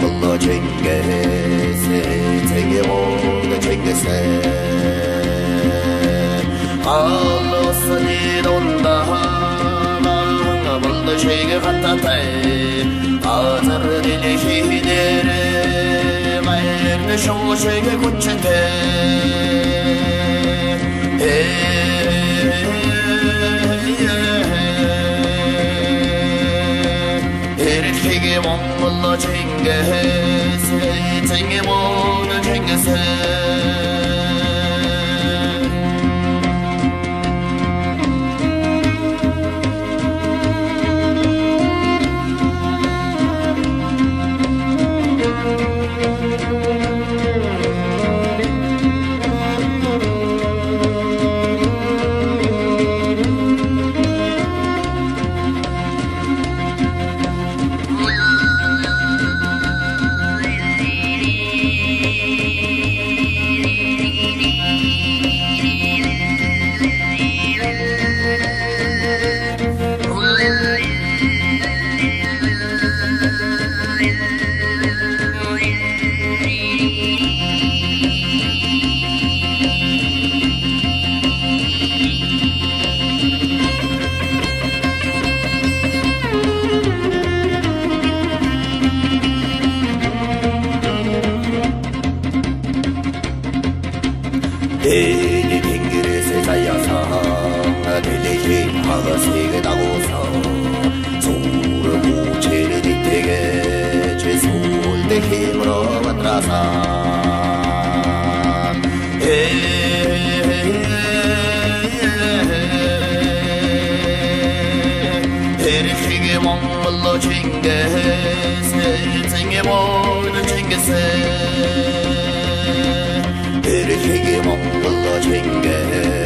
Mutlu Cengiz'i, Cengiz oldu Cengiz'i. Ağlasını donda hava, buldu şeyi fantati. Hazır dili şehideri, meyrni şu şeyi kutçete. Mongollu Cengiz, Cengiz oldu Cengiz. Deli 빙그릇을 달려서 델리킹 하가색을 따고서 소를 무채를 뒤태게 죄수울대 힘으로 만들어서 델리킹이 먹물로 징계세 징계 모든 징계세 Mongollu Cengiz.